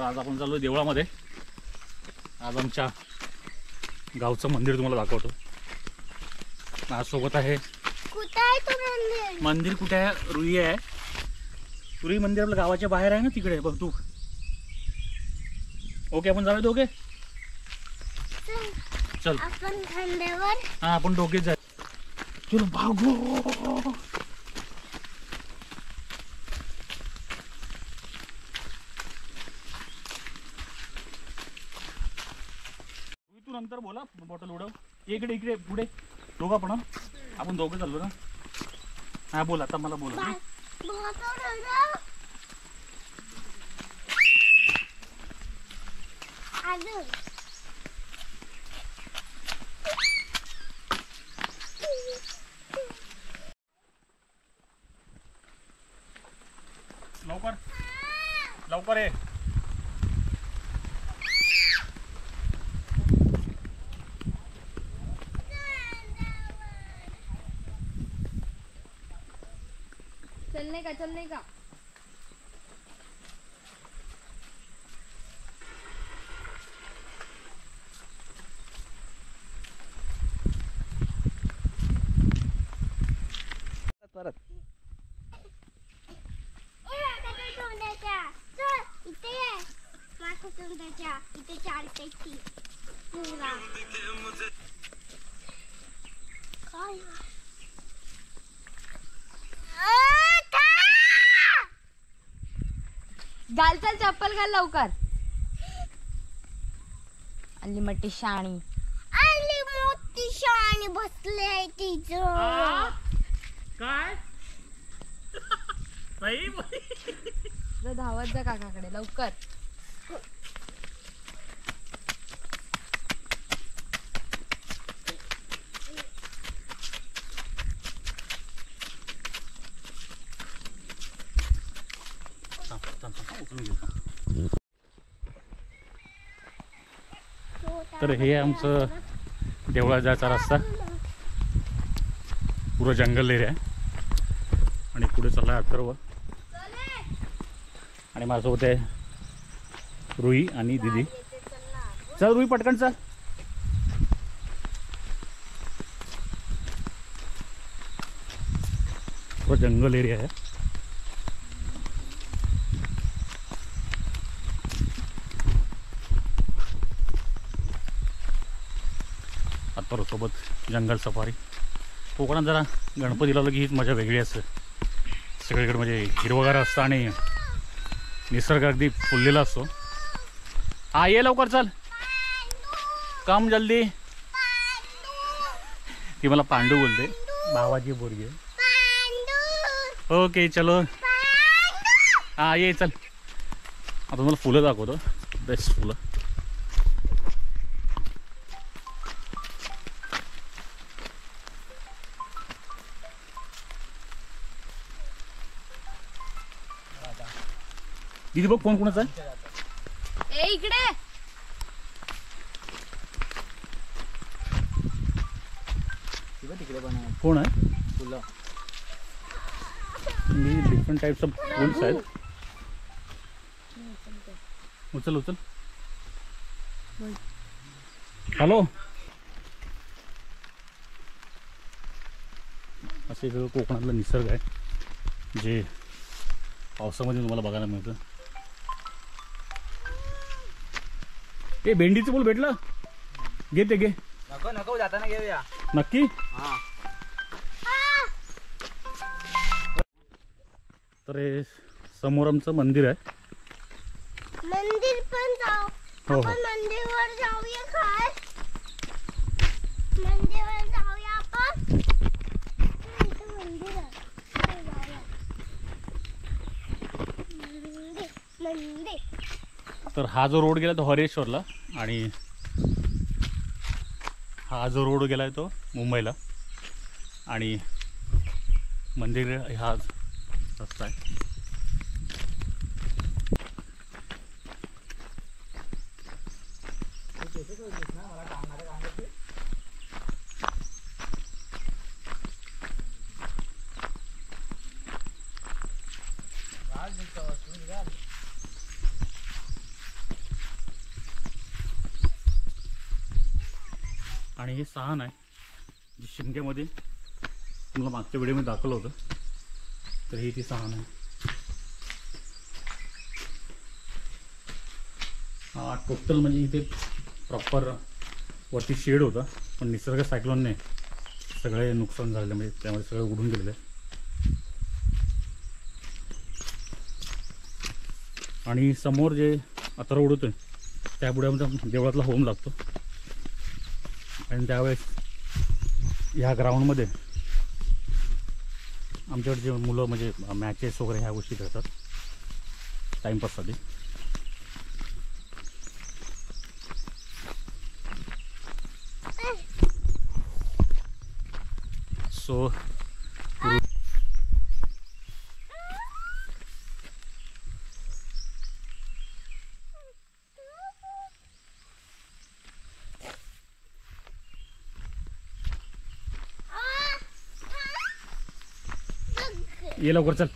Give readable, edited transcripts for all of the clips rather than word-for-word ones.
तर आज आपण चाललोय देवळामध्ये। आज आमच्या गावचं मंदिर तुम्हाला दाखवतो। आज सोबत आहे मंदिर कुठे आहे? रुई आहे। रुई मंदिर आपल्या गावाच्या बाहेर आहे ना, तिकडे बघ तू। ओके आपण जाऊया दोघे, चल आपण खांद्यावर। हां आपण दोघे जाऊ, चल भागो। नंतर बोला बॉटल उडव। इकडे इकडे पुढे दोघा, पण आपण दोघे चाललो ना। हां बोला आता, मला बोला। लवकर लवकर ये। चलने का परत इथे चार पैकी घाल। चल चप्पल घाल लवकर। आली मोठी शाणी, आली मोठी शाणी बसले आहे तिज। काय बाई बाई, धावत जा काकाकडे लवकर। तर हे आमचं देवळा जायचा रस्ता, पूरा जंगल एरिया आणि पुढे चालला अथर्व आणि माझ्यासोबत आहे रुई आणि दीदी। चल रुई पटकन चल। पूरा जंगल एरिया आहे। पर सोबत जंगल सफारी। कोकणात जरा गणपतीला लगी हीच मजा वेगळी असते। सगळीकडे म्हणजे हिरवगार असतं आणि निसर्ग अगदी फुललेला असतो। हा ये लवकर चल, काम जल्दी। ती मला पांडू बोलते, भावाची पोरगी आहे। ओके चलो हा ये चल। आता तुम्हाला फुलं दाखवतो, बेस्ट फुलं। दीदी बघ कोण कोणाचा आहे। ए इकडे तिकडे कोण आहे? फुलं डिफरंट टाइप्स ऑफ फुल्स आहेत। उचल उचल। हॅलो, असे सगळं कोकणातला निसर्ग आहे जे पावसामध्ये तुम्हाला बघायला मिळतं। ए भेंडीचं फूल भेटलं, घे ते घे। नको नको, जाताना घेऊया नक्की। हां तर हे समोर आमचं मंदिर आहे। मंदिर पण जाऊ आपण, मंदिरवर जाऊया। काय मंदिरवर जाऊया आपण? मंदिर मंदिर। तर हा जो रोड गेला तो हरेश्वरला आणि हा जो रोड गेला तो मुंबईला आणि मंदिर हा रस्ता आहे। आणि हे सहान आहे, जी शिमग्यामध्ये तुम्हाला मागच्या व्हिडिओमध्ये दाखवलं होतं, तर ही ती सहान आहे. टोटल म्हणजे इथे प्रॉपर वरती शेड होता, पण निसर्ग सायक्लोनने सगळे नुकसान झाले, म्हणजे त्यामध्ये सगळं उडून गेलेलं आहे. आणि समोर जे अथर्व उडवतो त्या बुड्यामध्ये देवळातला होम लागतो, आणि त्यावेळेस ह्या ग्राउंडमध्ये आमच्याकडे जे मुलं म्हणजे मॅचेस वगैरे ह्या गोष्टी करतात टाईमपाससाठी. सो ये लवकर चल.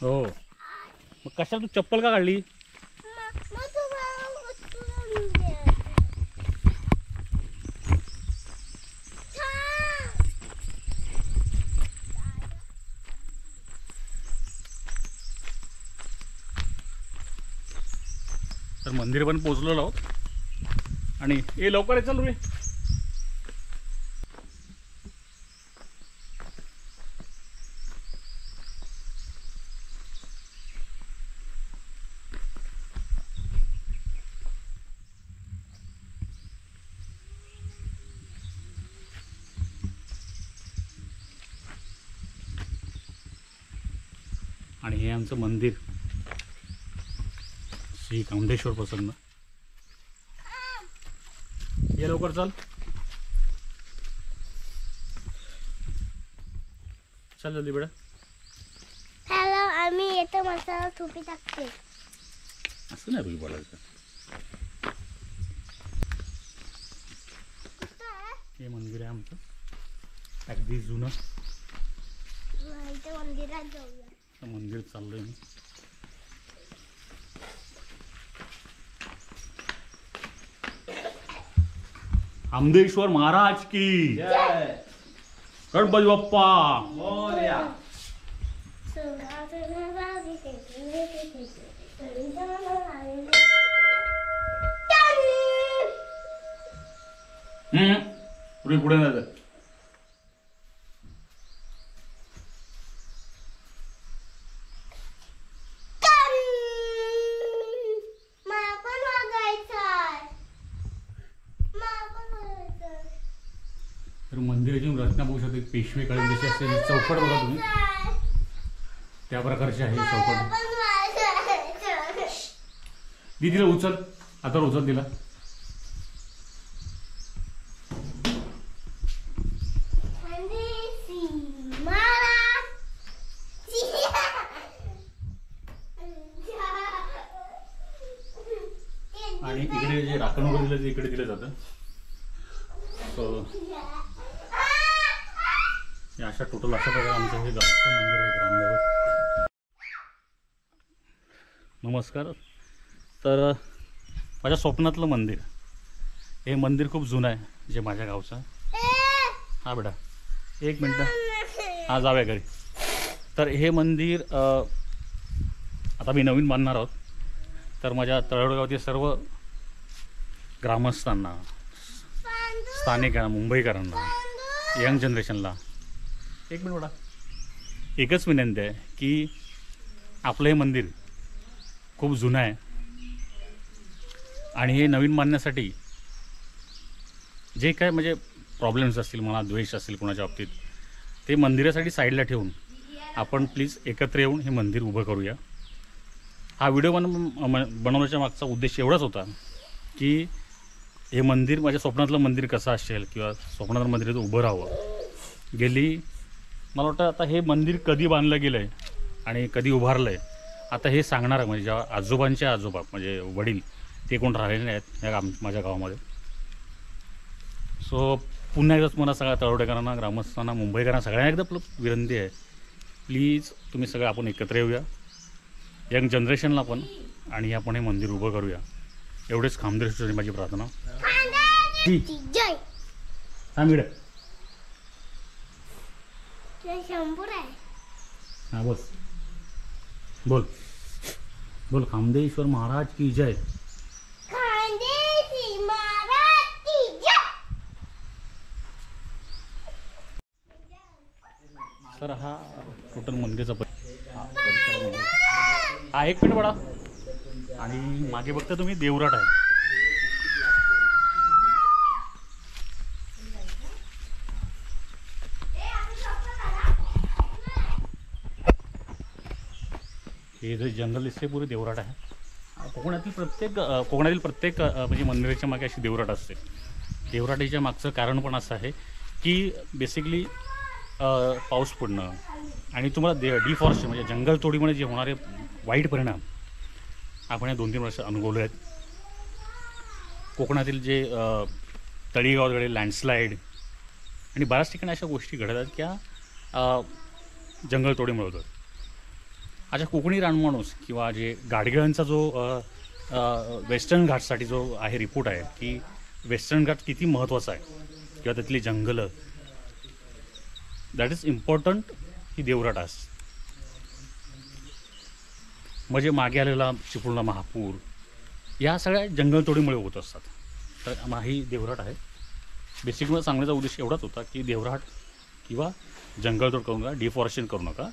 हो मग कशाला तू चप्पल का काढली? तर मंदिर पण पोहोचलेलो आहोत, आणि ये लवकर आहे, चल रे. आणि हे आमचं मंदिर श्री कामदेश्वर प्रसन्न. ये लवकर चल, चल जल्दी बेटा. हॅलो, आम्ही येतो, मसाला थोपी टाकते. असं नाही बोलायचं. हे मंदिर आहे आमचं अगदी जुनं. इथे मंदिरात जाऊया. मंदिर चाललोय मी. आमदेश्वर महाराज की जय. गणपती बाप्पा मोरया. पुढे पुढे नाही. तर मंदिराची रचना बघू शकते, पेशवे काळी जशी असते, चौकट बघा तुम्ही, त्या प्रकारची आहे चौकट. दिदीला उचल, आता उचल दिला. आणि इकडे जे राखण वगैरे दिलं ते इकडे दिलं जातं. सो अशा टोटल अशा प्रकारे आमचं हे गावचं मंदिर आहे, ग्रामदेवत. नमस्कार. तर माझ्या स्वप्नातलं मंदिर, हे मंदिर खूप जुनं आहे, जे माझ्या गावचं. हां बेटा, एक मिनटं. हां जाऊया घरी. तर हे मंदिर आता मी नवीन बांधणार आहोत, तर माझ्या तळवडगावतील सर्व ग्रामस्थांना, स्थानिकांना, मुंबईकरांना, यंग जनरेशनला एक मिनिट बघा, एकच विनंती आहे की आपलं हे मंदिर खूप जुनं आहे, आणि हे नवीन बांधण्यासाठी जे काय म्हणजे प्रॉब्लेम्स असतील म्हणा, द्वेष असतील कोणाच्या बाबतीत, ते मंदिरासाठी साईडला ठेवून आपण प्लीज एकत्र येऊन हे मंदिर उभं करूया. हा व्हिडिओ बनवण्याच्या मागचा उद्देश एवढाच होता की हे मंदिर, माझ्या स्वप्नातलं मंदिर कसं असेल, किंवा स्वप्नातलं मंदिर उभं राहावं. गेली मला वाटतं आता हे मंदिर कधी बांधलं गेलं आहे आणि कधी उभारलं आहे आता हे सांगणार आहे, म्हणजे जेव्हा आजोबांचे आजोबा म्हणजे वडील ते कोण राहिलेले आहेत ह्या माझ्या गावामध्ये. सो पुन्हा एकदाच मला सगळ्या तळवडेकरांना, ग्रामस्थांना, मुंबईकरांना सगळ्यांना एकदा आपलं विनंती आहे, प्लीज तुम्ही सगळं आपण एकत्र येऊया, यंग जनरेशनला पण, आणि आपण हे मंदिर उभं करूया. एवढेच खामदेश्वरी माझी प्रार्थना. Jai. Samir. Jai Shambhurai. हाँ बोल बोल बोल खामदेश्वर महाराज की जय। खामदेश्वर महाराज की जय। सर हा टोटल मनगेचा हा एक मिनट बड़ा आणि मागे बघता तुम्ही देवराट आहे। हे जे जंगल दिसते पूरे देवराट आहे। कोकणातील प्रत्येक म्हणजे मंदिराच्या मागे अशी देवराट असते। देवराटीच्या मागचं कारण पण असं आहे की बेसिकली पाऊस पडणं आणि तुम्हाला डिफॉरेस्ट म्हणजे जंगल तोडीमुळे जे होणारे वाईट परिणाम आपण या 2-3 वर्ष अनुभवले आहेत। कोकणातील जे तळीगाव वगैरे लँडस्लाईड आणि बऱ्याच ठिकाणी अशा गोष्टी घडतात क्या जंगल तोडीमुळे होतात। अच्छा कोकणी रानमाणूस किंवा जे गाडगेळांचा जो वेस्टर्न घाटसाठी जो आहे रिपोर्ट आहे की वेस्टर्न घाट किती महत्त्वाचा आहे किंवा त्यातली जंगलं दॅट इज इम्पॉर्टंट ही देवराटास म्हणजे मागे आलेला चिपळूणला महापूर या सगळ्या जंगलतोडीमुळे होत असतात। तर ही देवराट आहे। बेसिक मला सांगण्याचा उद्देश एवढाच होता की देवराट किंवा जंगलतोड करू नका, डिफॉरेस्टेशन करू नका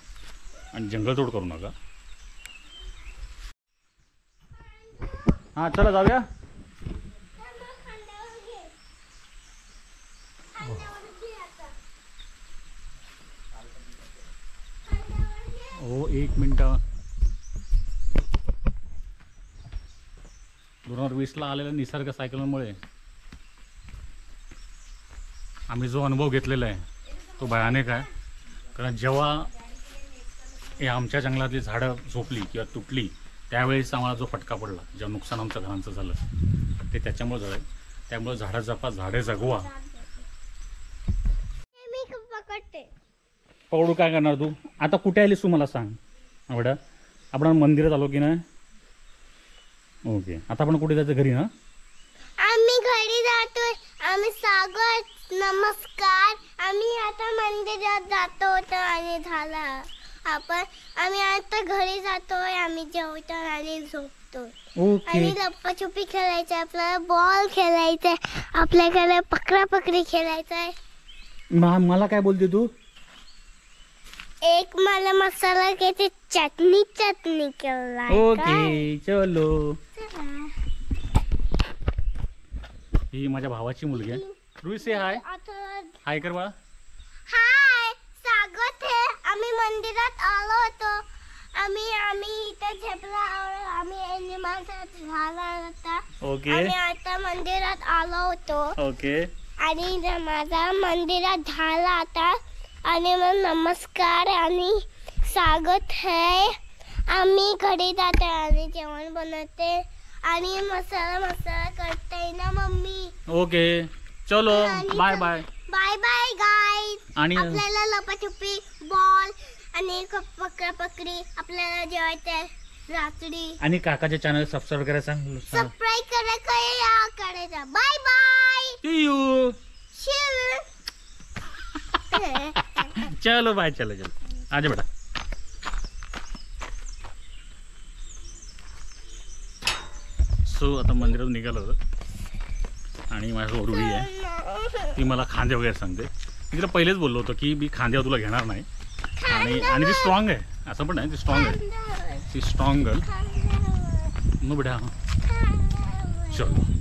आणि जंगलतोड करू नका। हां चला जाऊया। हो एक मिनट 2020 आलेल्या निसर्ग सायक्लोनमुळे आम्ही जो अनुभव घेतलेला आहे तो भयानक आहे। कारण जेव्हा हे आमच्या जंगलातली झाडं झोपली किंवा तुटली त्यावेळेस आम्हाला जो फटका पडला, जे नुकसान आमच्या घरांचं झालं ते त्याच्यामुळे झालं। त्यामुळे झाडं जपा, झाडे जगवा। पकडू काय करणार तू आता? कुठे आलीस तू मला सांग आवडा। आपण मंदिरात आलो की नाही? ओके आता आपण कुठे जायचं? घरी ना? आम्ही घरी जातोय। आम्ही स्वागत नमस्कार आम्ही आता मंदिरात जातो तर आणि झाला आपण आम्ही आता घरी जातोय। आम्ही जेवतो आणि झोपतो। आणि लप्पाछुपी खेळायचं आहे आपल्याला, बॉल खेळायचा आहे आपल्याकडे, पकडापकडी खेळायचं आहे। मला काय बोलते तू? एक मला मसाला घेते चटणी केला। ओके चलो। ही माझ्या भावाची मुलगी आहे रुईसे। हाय हाय कर बाळा। हाय स्वागत आहे। आम्ही मंदिरात आलो होतो। आम्ही इथे झेपला आम्ही एनिमल्स झाला होता। ओके आम्ही आता मंदिरात आलो होतो। ओके आणि माझा मंदिरात झाला आता आणि मग नमस्कार आणि स्वागत है। आम्ही घरी जाते आणि जेवण बनवते आणि मसाला करते ना मम्मी। ओके चलो bye bye. Bye bye guys. आपल्याला लपाछपी बॉल आणि पकडापकडी आपल्याला जेवायचं रात्री। आणि काकाच्या चॅनल सबस्क्राइब करा सांग। सबस्क्राइब करा काय या करायचा। Bye bye see you see. चलो बाय चलो चलो आजा बेटा। सो आता मंदिरातून निघालो होतो आणि माझ्या रुई आहे ती मला खांदे वगैरे सांगते। मी तिला पहिलेच बोललो होतो की मी खांद्यावर तुला घेणार नाही आणि आणि ती स्ट्रॉंग आहे असं पण नाही, ती स्ट्रॉंग आहे, ती स्ट्रॉंग गर्ल न बेटा। चलो।